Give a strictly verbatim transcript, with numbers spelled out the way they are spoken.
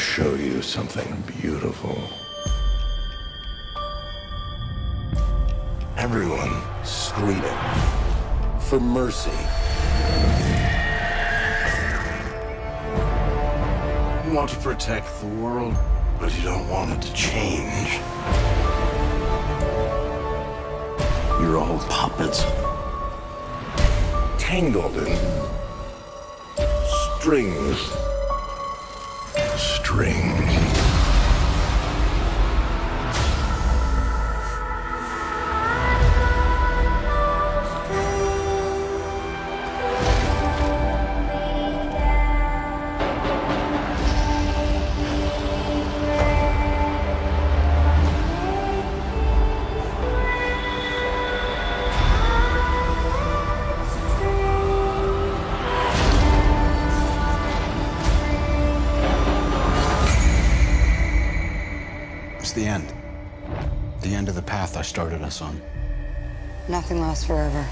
show you something beautiful. Everyone screaming for mercy. You want to protect the world, but you don't want it to change. You're all puppets, tangled in strings. Strings. It's the end. The end of the path I started us on. Nothing lasts forever.